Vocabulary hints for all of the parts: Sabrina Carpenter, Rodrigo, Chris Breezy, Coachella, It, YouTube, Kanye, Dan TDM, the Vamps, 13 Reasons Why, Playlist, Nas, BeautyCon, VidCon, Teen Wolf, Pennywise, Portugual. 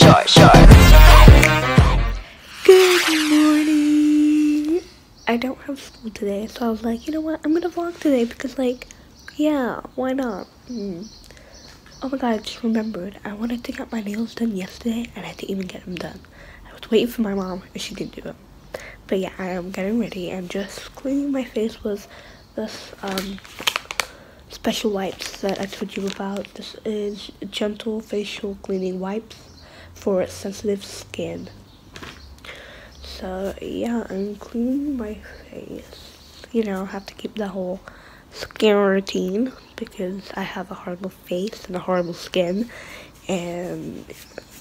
Good morning. I don't have school today, so I was like, you know what? I'm gonna vlog today because, like, yeah, why not? Oh my god, I just remembered. I wanted to get my nails done yesterday, and I didn't even get them done. I was waiting for my mom, and she didn't do them. But yeah, I am getting ready and just cleaning my face with this special wipes that I told you about. This is gentle facial cleaning wipes for sensitive skin. So yeah, I'm cleaning my face. You know, I have to keep the whole skin routine because I have a horrible face and a horrible skin. And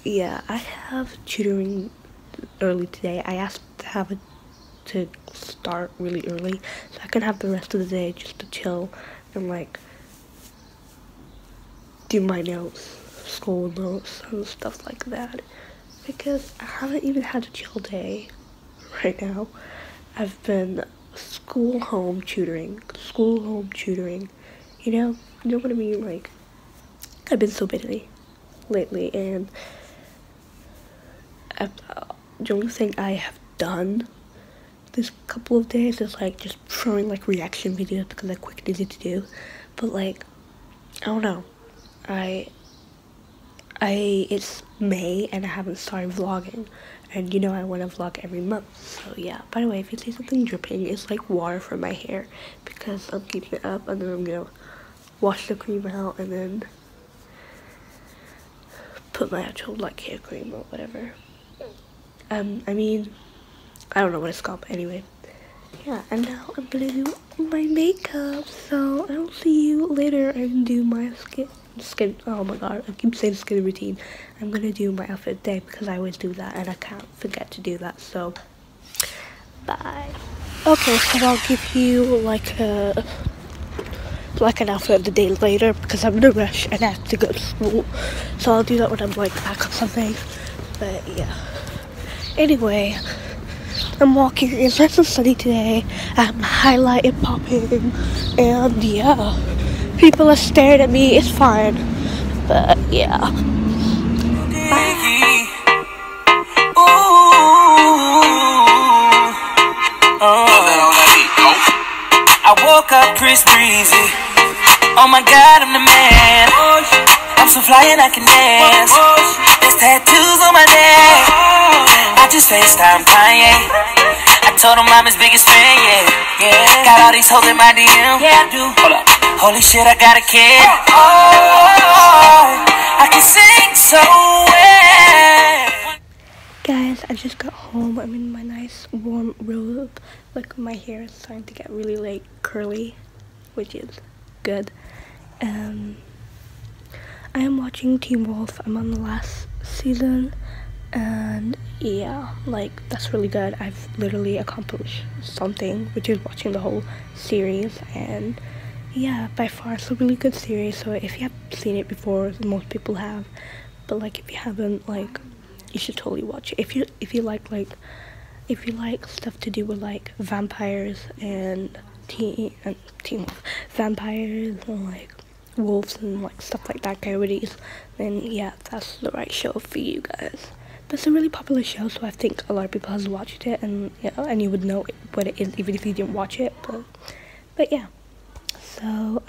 yeah, I have tutoring early today. I asked to have it to start really early so I can have the rest of the day just to chill and like do my nails, school notes and stuff like that, because I haven't even had a chill day right now. I've been school, home, tutoring, school, home, tutoring. You know what I mean? Like, I've been so busy lately, and the only thing I have done this couple of days is like just throwing like reaction videos because I quick needed to do. But like, I don't know, it's May and I haven't started vlogging, and you know I want to vlog every month. So yeah, by the way, if you see something dripping, it's like water from my hair because I'm keeping it up, and then I'm gonna wash the cream out and then put my actual like hair cream or whatever. I mean, I don't know what it's called, but anyway. Yeah, and now I'm gonna do my makeup, so I'll see you later and do my skin, oh my god, I keep saying skin routine. I'm gonna do my outfit today because I always do that and I can't forget to do that, so bye. Okay, so I'll give you like a, like an outfit of the day later because I'm in a rush and I have to go to school. So I'll do that when I'm like back on something, but yeah. Anyway, I'm walking, it's nice and sunny today, I'm highlighted, popping, and yeah, people are staring at me, it's fine, but yeah. I woke up Chris Breezy, oh my god, I'm the man, I'm so fly and I can dance, there's tattoos on my neck. I just FaceTime Kanye. I told him I'm his biggest fan, yeah. Got all these hoes in my DM. Yeah, I do. Hold up. Holy shit, I got a kid. Oh, I can sing so well. Guys, I just got home. I'm in my nice warm robe. Look, my hair is starting to get really like curly, which is good. I am watching Teen Wolf. I'm on the last season. And yeah, like, that's really good. I've literally accomplished something, which is watching the whole series. And yeah, by far it's a really good series, so if you have seen it before, most people have, but like if you haven't, like, you should totally watch it if you like stuff to do with like vampires and vampires and like wolves and like stuff like that, coyotes, then yeah, that's the right show for you guys. It's a really popular show, so I think a lot of people has watched it, and you know, and you would know what it is even if you didn't watch it. But yeah, so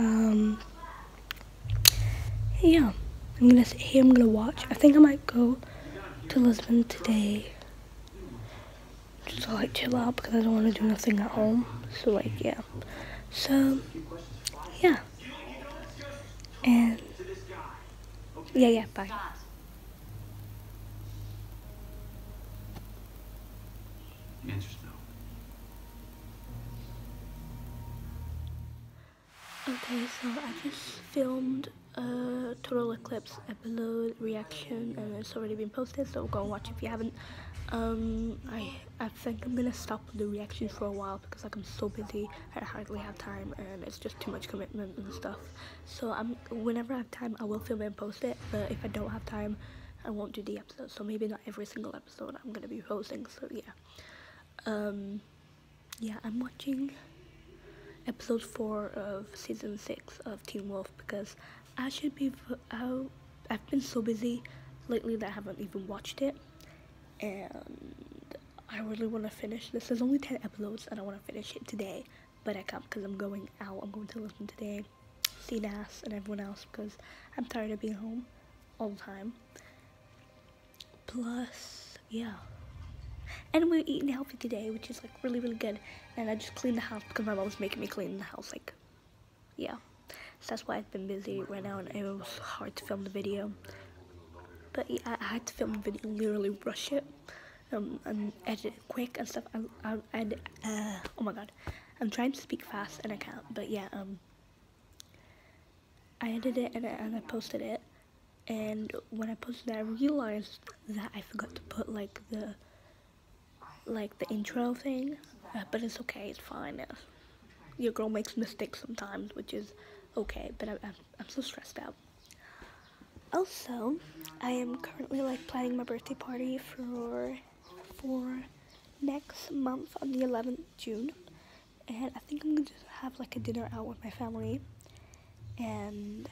yeah, I'm gonna sit here. I'm gonna watch. I think I might go to Lisbon today, just to like chill out because I don't want to do nothing at home. So like yeah, so yeah, and yeah, bye. Answers no. Okay, so I just filmed a Total Eclipse episode reaction, and it's already been posted, so go and watch if you haven't. I think I'm gonna stop the reaction for a while because like I'm so busy, I hardly have time, and it's just too much commitment and stuff. So whenever I have time, I will film it and post it, but if I don't have time, I won't do the episode. So maybe not every single episode I'm gonna be posting. So yeah. Yeah, I'm watching episode 4 of season 6 of Teen Wolf because I've been so busy lately that I haven't even watched it, and I really want to finish this. There's only 10 episodes and I want to finish it today, but I can't because I'm going out. I'm going to London today, see Nas and everyone else, because I'm tired of being home all the time. Plus, yeah. And we're eating healthy today, which is like really, really good. And I just cleaned the house because my mom was making me clean the house, like, yeah. So that's why I've been busy right now, and it was hard to film the video. But yeah, I had to film the video, literally rush it, and edit it quick and stuff. Oh my god, I'm trying to speak fast and I can't. But yeah, I edited it and I posted it. And when I posted it, I realized that I forgot to put like the intro thing, but it's okay, it's fine. Your girl makes mistakes sometimes, which is okay, but I'm so stressed out. Also, I am currently like planning my birthday party for next month on the 11th of June, and I think I'm gonna just have like a dinner out with my family, and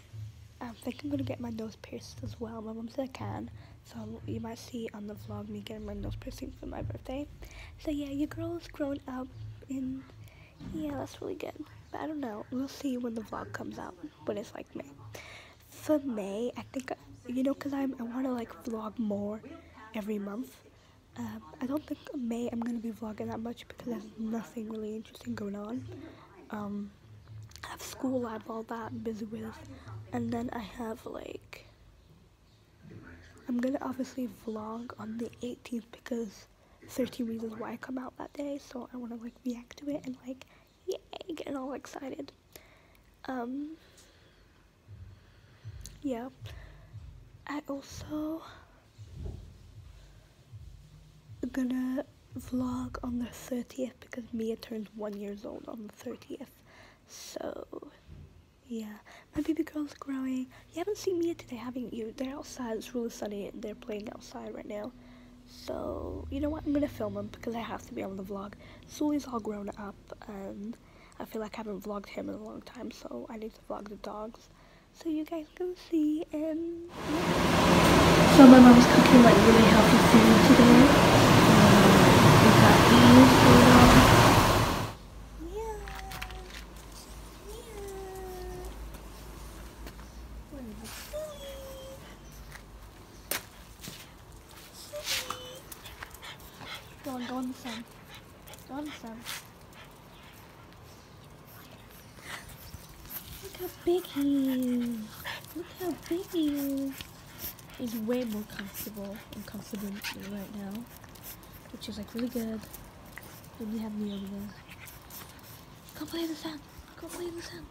I think I'm gonna get my nose pierced as well. My mom said I can, so you might see on the vlog me getting my nose piercing for my birthday. So yeah, your girl is grown up, and yeah, that's really good. But I don't know, we'll see when the vlog comes out, when it's like May. For May, I think, you know, because I want to like vlog more every month. I don't think May I'm gonna be vlogging that much because there's nothing really interesting going on. I have school, I have all that I'm busy with, and then I have like, I'm gonna obviously vlog on the 18th because 13 Reasons Why come out that day, so I wanna like react to it and like, yay, getting all excited. Yeah, I also gonna vlog on the 30th because Mia turns 1 year old on the 30th. So, yeah, my baby girl's growing. You haven't seen Mia today, haven't you? They're outside, it's really sunny, and they're playing outside right now. So, you know what, I'm gonna film them because I have to be on the vlog. Sully's all grown up, and I feel like I haven't vlogged him in a long time, so I need to vlog the dogs. So you guys go see, and yeah. So my mom's cooking like really healthy food today. We got beans for them. Look how big he is. Look how big he is. He's way more comfortable and confident right now, which is like really good. Then we have me over there. Go play in the sand. Go play in the sand.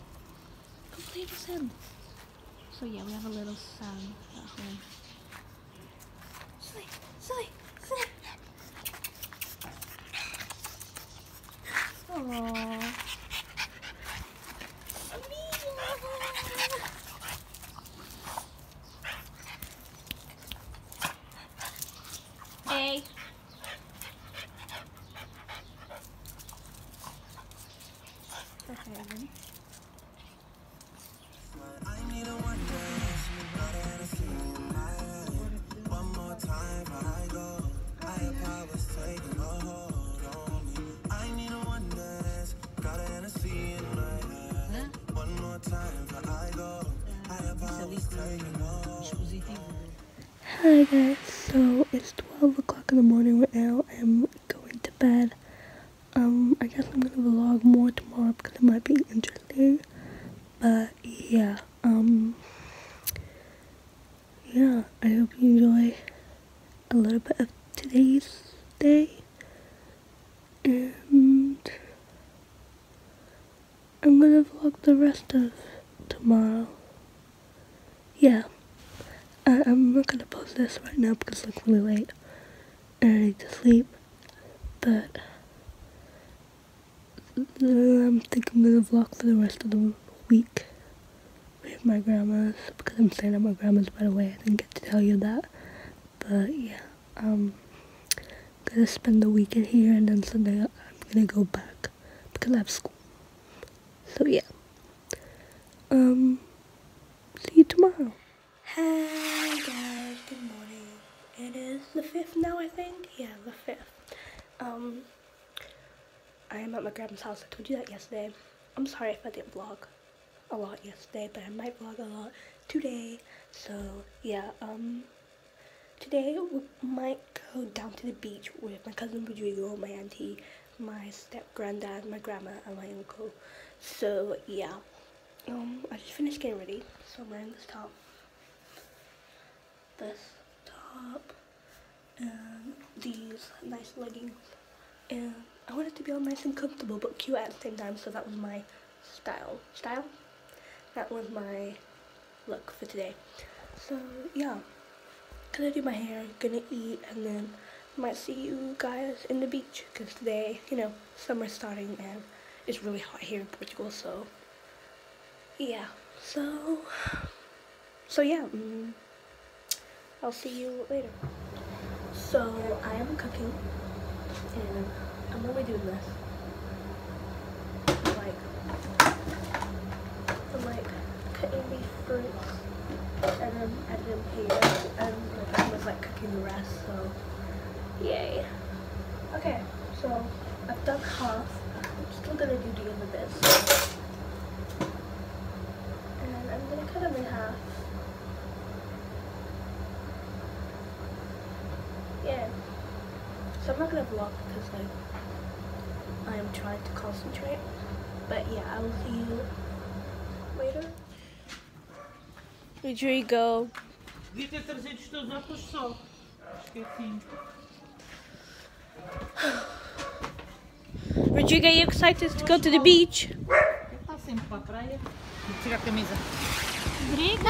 Go play in the sand. So yeah, we have a little sand at home. Silly, silly, silly. Aww. Hey. Okay. Hi guys, so it's 12 o'clock in the morning right now. I am going to bed. I guess I'm gonna vlog more tomorrow because it might be interesting. But yeah, yeah, I hope you enjoy a little bit of today's day, and I'm gonna vlog the rest of tomorrow. Yeah, I'm not gonna post this right now because it's like really late and I need to sleep, but I'm thinking I'm gonna vlog for the rest of the week with my grandma's, because I'm staying at my grandma's, by the way. I didn't get to tell you that, but yeah, I'm gonna spend the weekend here, and then Sunday I'm gonna go back because I have school. So yeah, see you tomorrow. Hi guys, good morning. the 5th now, I think. Yeah, the 5th. I am at my grandma's house. I told you that yesterday. I'm sorry if I didn't vlog a lot yesterday, but I might vlog a lot today. So yeah, today we might go down to the beach with my cousin Rodrigo, my auntie, my step-granddad, my grandma, and my uncle. So yeah, I just finished getting ready, so I'm wearing this top. And these nice leggings, and I wanted to be all nice and comfortable but cute at the same time, so that was my style, that was my look for today. So yeah, gonna do my hair, gonna eat, and then might see you guys in the beach, because today, you know, summer's starting and it's really hot here in Portugal. So yeah, I'll see you later. So I am cooking, and I'm really doing this. I'm like cutting these fruits, and then adding them here, and I was like cooking the rest. So yay. Okay, so I've done half. I'm still gonna do the other bits, and I'm gonna cut them in half. Yeah, so I'm not gonna vlog because like I am trying to concentrate, but yeah, I will see you later. Rodrigo. Devia ter trazido os teus óculos de sol. Esqueci. Rodrigo, are you excited to go to the beach? Está sempre para a praia. Vou tirar a camisa. Rodrigo? No!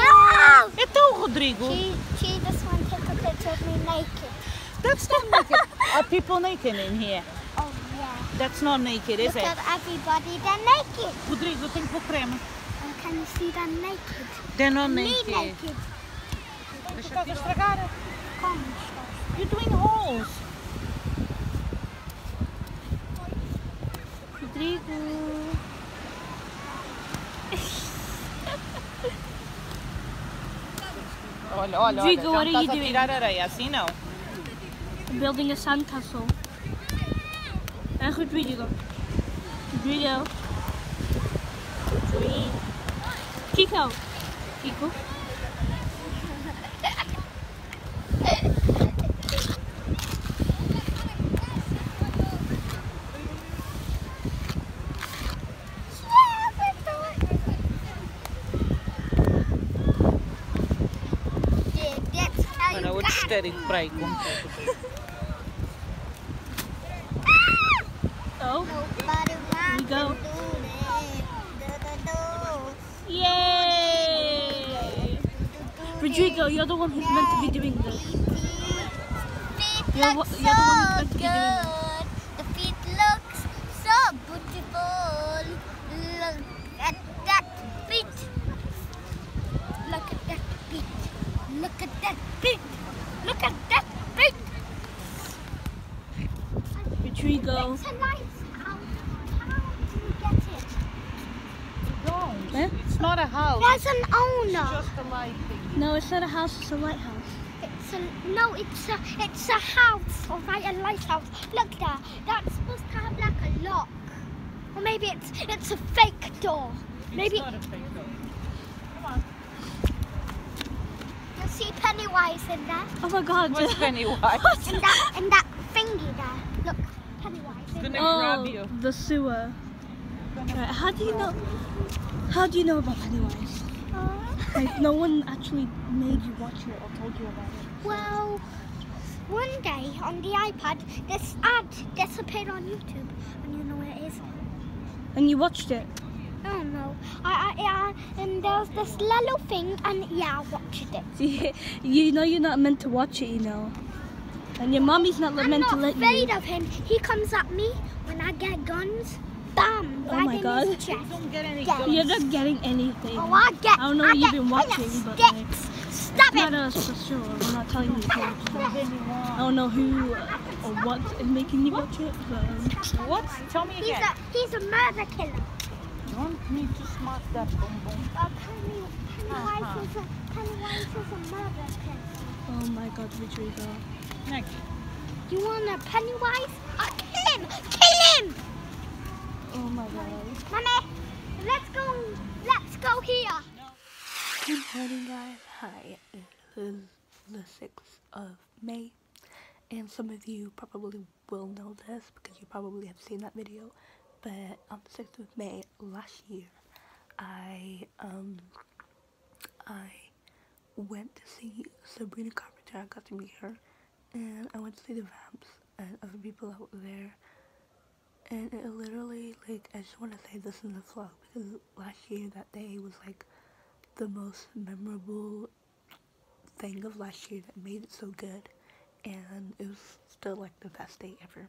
Então, Rodrigo. She just wants to take a picture of me naked. That's not naked. Are people naked in here? Oh yeah. That's not naked, is it? Look at everybody, they're naked. Rodrigo, tem que pôr creme. Can you see they're naked? They're not naked. Me naked. Tu estás a estragar? Como estás? You're doing holes. Rodrigo. Olha, olha, Rodrigo, olha. Então estás a tirar areia, assim não? Building a sand castle. And Rodrigo. Kiko. Olha, outro histérico para aí. Oh, we go. Yay! Rodrigo, you're the one who's meant to be doing this. You're the one who's meant to be doing this. The feet looks so beautiful. Look at that feet. Rodrigo. Eh? It's not a house. There's an owner. It's just a light thing. No, it's not a house. It's a lighthouse. It's a house. All right, a lighthouse. Look there. That's supposed to have like a lock, or maybe it's a fake door. Maybe it's not a fake door. Come on. You see Pennywise in there. Oh my God. What's Pennywise? in that thingy there. Look, Pennywise. It's gonna grab you. Oh, the sewer. Right, how do you know about Pennywise? Like, no one actually made you watch it or told you about it. Well, one day on the iPad, this ad disappeared on YouTube, and you know where it is. And you watched it? Oh no, and there was this little thing, and yeah, I watched it. You know you're not meant to watch it, you know. And your mommy's not meant to let you. I'm not afraid of him. He comes at me when I get guns. Bam! Oh my God! You're not getting anything. Oh, I don't know what you've been watching, but like, stop it! Not us for sure. We're not telling you. I don't know who or what is making you watch it. But what? Tell me again. He's a murder killer. Don't need to smash that boom boom. Pennywise is a murder killer. Oh my god, Rodrigo. Next. You want a Pennywise? Oh, kill him! Kill him! Oh my god. Mommy, let's go here. No. Good morning, guys. Hi, it is the 6th of May. And some of you probably will know this because you probably have seen that video. But on the 6th of May last year, I went to see Sabrina Carpenter. I got to meet her, and I went to see the Vamps and other people out there. And it literally, like, I just want to say this in the vlog because last year that day was like the most memorable thing of last year that made it so good, and it was still like the best day ever.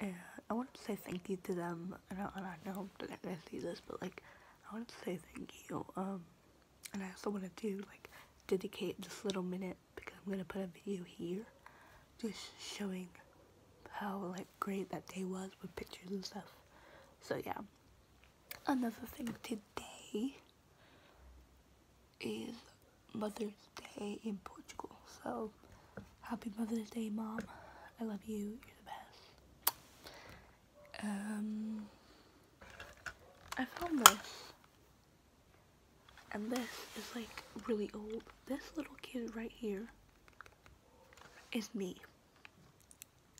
And I wanted to say thank you to them. I know they're not gonna see this, but like, I wanted to say thank you. And I also wanted to like dedicate this little minute because I'm gonna put a video here, just showing how like great that day was with pictures and stuff. So yeah, another thing today is Mother's Day in Portugal. So happy Mother's Day, Mom. I love you. You're the best. I found this. And this is like really old. This little kid right here is me.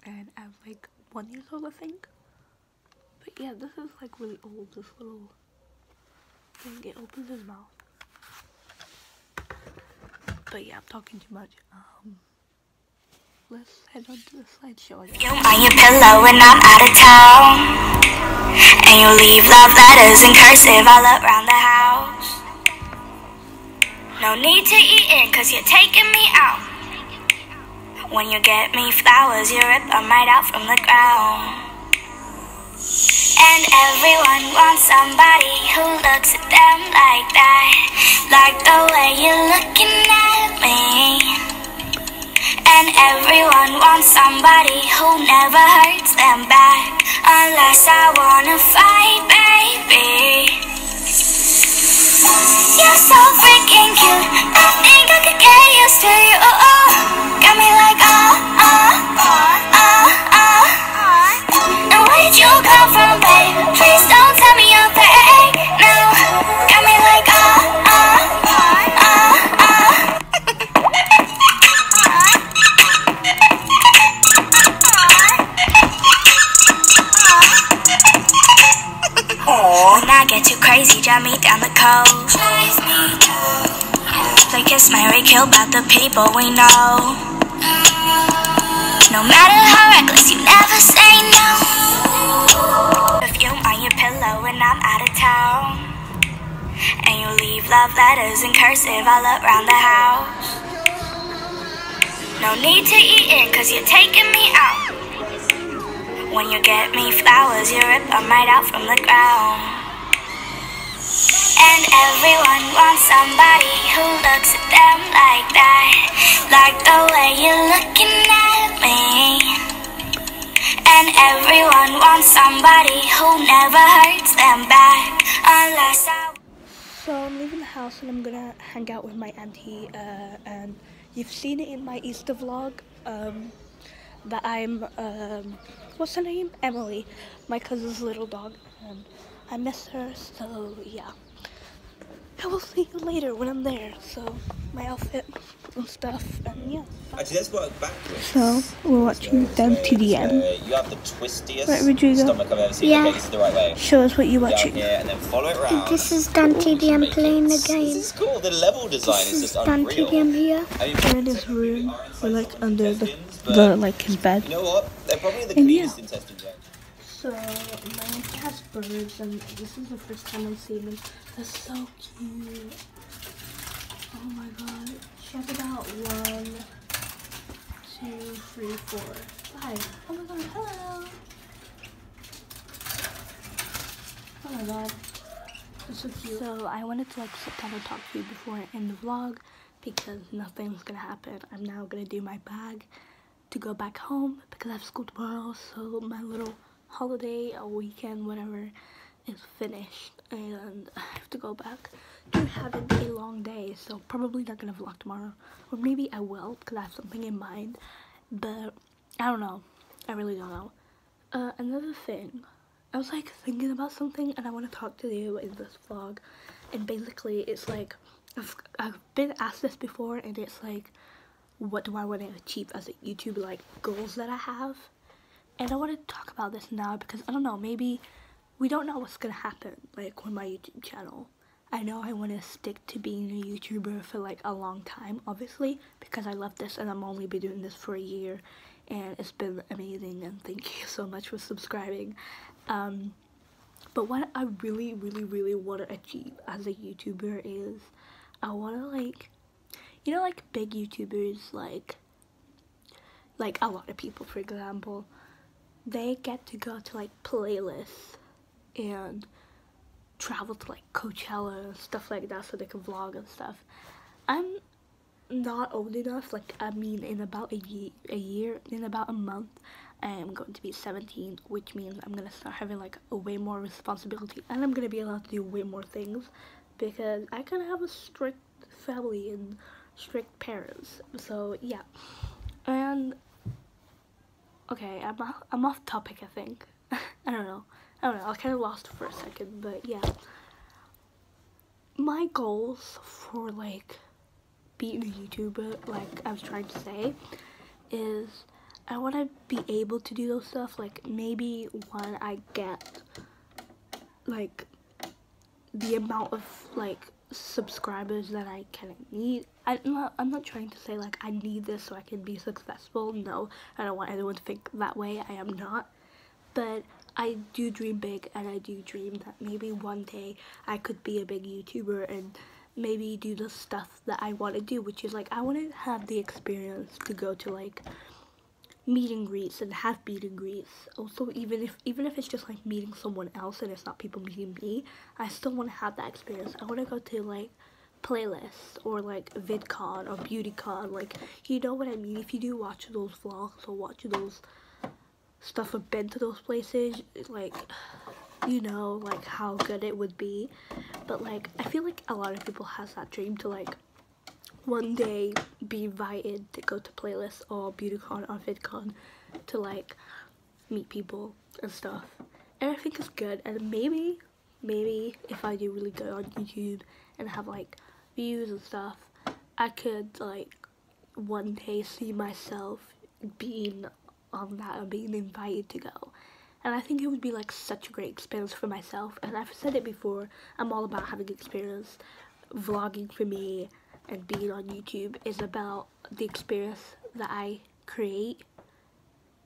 And I was like 1 year old, I think. But yeah, this is like really old. This little thing, it opens his mouth. But yeah, I'm talking too much. Let's head on to the slideshow. You're on your pillow when I'm out of town. And you leave love letters in cursive all around the house. No need to eat in, cause you're taking me out. When you get me flowers, you rip them right out from the ground. And everyone wants somebody who looks at them like that. Like the way you're looking at me. And everyone wants somebody who never hurts them back. Unless I wanna fight, baby. You're so freaking cute, I think I could get used to you. Got me like and where'd you come from, babe? Please don't tell me you're there now. Got me like When I get too crazy, drive me down the coast. They kiss, marry, kill about the people we know. No matter how reckless, you never say no. Perfume on your pillow when I'm out of town. And you leave love letters in cursive all around the house. No need to eat in, cause you're taking me out. When you get me flowers, you rip them right out from the ground. And everyone wants somebody who looks at them like that. Like the way you're looking at me. And everyone wants somebody who never hurts them back. Unless I... So I'm leaving the house and I'm gonna hang out with my auntie. And you've seen it in my Easter vlog. That I'm... what's her name? Emily, my cousin's little dog, and I miss her, so yeah. I will see you later when I'm there, so my outfit and stuff, and yeah. Actually, let's work backwards. So, we're watching Dan TDM. You have the twistiest stomach I've ever seen. Yeah. Okay, this is the right way. Show us what you're watching. Here, and then follow it around. This is Dan TDM playing the game. This is cool, the level design is just unreal. This is Dan TDM here. We're in his room, we're like under the like his bed. You know what? They're probably the cleanest intestines yet. So, my auntie has birds, and this is the first time I'm seeing them. They're so cute. Oh my god. She has about 1, 2, 3, 4, 5. Oh my god, hello! Oh my god. They're so cute. So, I wanted to like sit down and talk to you before I end the vlog because nothing's gonna happen. I'm now gonna do my bag to go back home because I have school tomorrow, so my little holiday or weekend, whatever, is finished and I have to go back to having a long day, so probably not gonna vlog tomorrow, or maybe I will because I have something in mind, but I don't know. I really don't know. Another thing, I was like thinking about something and I want to talk to you in this vlog, and basically it's like I've been asked this before, and it's like, what do I want to achieve as a YouTube, like, goals that I have? And I want to talk about this now because I don't know, maybe we don't know what's gonna happen, like, with my YouTube channel. I know I want to stick to being a YouTuber for like a long time, obviously, because I love this and I'm only been doing this for a year, and it's been amazing, and thank you so much for subscribing. But what I really want to achieve as a YouTuber is, I want to, like, you know, like big YouTubers, like a lot of people, for example, they get to go to like Playlists and travel to like Coachella and stuff like that so they can vlog and stuff. I'm not old enough, like, I mean, in about a year, in about a month, I am going to be 17, which means I'm gonna start having like a way more responsibility, and I'm gonna be allowed to do way more things because I kind of have a strict family and strict parents. So yeah. And okay, I'm off topic, I think. I don't know, I kind of lost for a second, but yeah, my goals for like being a YouTuber, like I was trying to say, is I want to be able to do those stuff, like maybe when I get like the amount of like subscribers that I kind of need. I'm not trying to say like I need this so I can be successful. No, I don't want anyone to think that way. I am not. But I do dream big, and I do dream that maybe one day I could be a big YouTuber and maybe do the stuff that I want to do, which is like I want to have the experience to go to like meet and greets and have meet and greets. Also, even if it's just like meeting someone else and it's not people meeting me, I still want to have that experience. I want to go to like Playlist or like VidCon or BeautyCon, like, you know what I mean. If you do watch those vlogs or watch those stuff, I've been to those places, like, you know, like how good it would be. But like, I feel like a lot of people has that dream to like one day be invited to go to Playlist or BeautyCon or VidCon to like meet people and stuff, and I think it's good. And maybe if I do really good on YouTube and have like views and stuff, I could like one day see myself being on that and being invited to go. And I think it would be like such a great experience for myself. And I've said it before, I'm all about having experience. Vlogging for me and being on YouTube is about the experience that I create,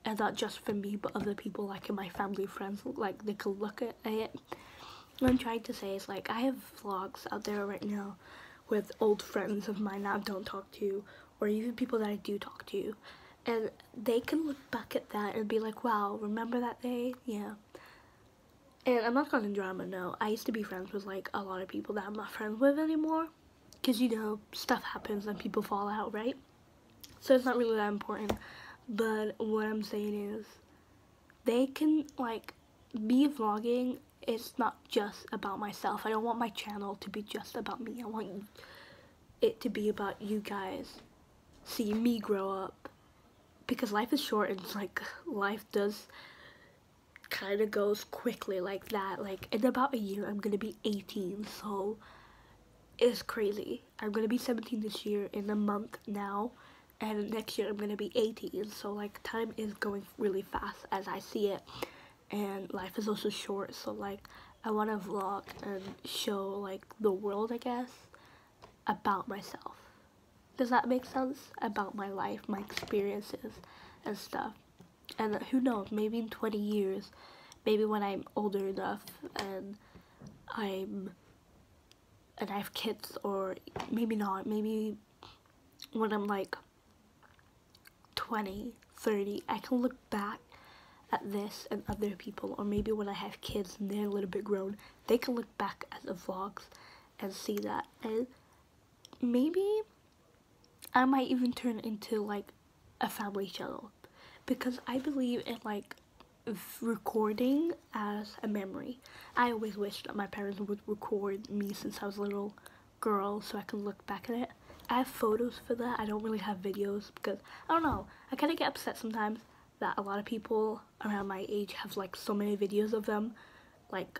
and not just for me but other people, like in my family, friends, like they can look at it. What I'm trying to say is like I have vlogs out there right now with old friends of mine that I don't talk to, or even people that I do talk to, and they can look back at that and be like, wow, remember that day? Yeah. And I'm not causing drama, no. I used to be friends with like a lot of people that I'm not friends with anymore, because, you know, stuff happens and people fall out, right? So it's not really that important. But what I'm saying is, they can, like, me vlogging, it's not just about myself. I don't want my channel to be just about me. I want it to be about you guys seeing me grow up. Because life is short, and it's like life does kind of goes quickly like that. Like in about a year I'm gonna be 18, so it's crazy. I'm gonna be 17 this year in a month now, and next year I'm gonna be 18. So like time is going really fast as I see it, and life is also short. So like I want to vlog and show like the world, I guess, about myself. Does that make sense? About my life, my experiences and stuff. And who knows, maybe in 20 years, maybe when I'm older enough and I have kids, or maybe not, maybe when I'm like 20, 30, I can look back at this and other people, or maybe when I have kids and they're a little bit grown, they can look back at the vlogs and see that. And maybe I might even turn into like a family channel, because I believe in like recording as a memory. I always wished that my parents would record me since I was a little girl so I can look back at it. I have photos for that. I don't really have videos because, I don't know, I kind of get upset sometimes that a lot of people around my age have like so many videos of them, like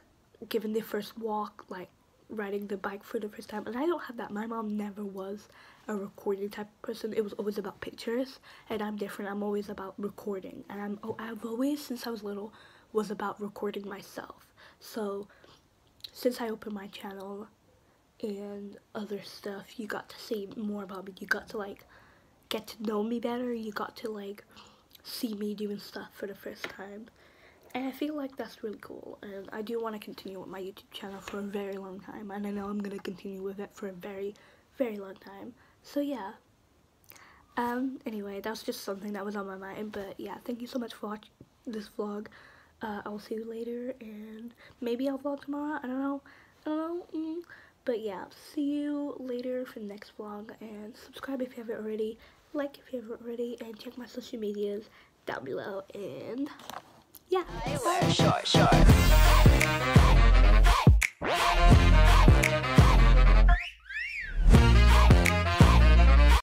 giving their first walk, like riding the bike for the first time, and I don't have that. My mom never was a recording type of person. It was always about pictures, and I'm different. I'm always about recording, and I've always, since I was little, was about recording myself. So since I opened my channel and other stuff, you got to see more about me. You got to like get to know me better. You got to like see me doing stuff for the first time, and I feel like that's really cool. And I do want to continue with my YouTube channel for a very long time, and I know I'm gonna continue with it for a very, very long time. So yeah, anyway, that was just something that was on my mind. But yeah, thank you so much for watching this vlog. I'll see you later, and maybe I'll vlog tomorrow. I don't know. But yeah, see you later for the next vlog, and subscribe if you haven't already, like if you haven't already, and check my social medias down below, and yeah.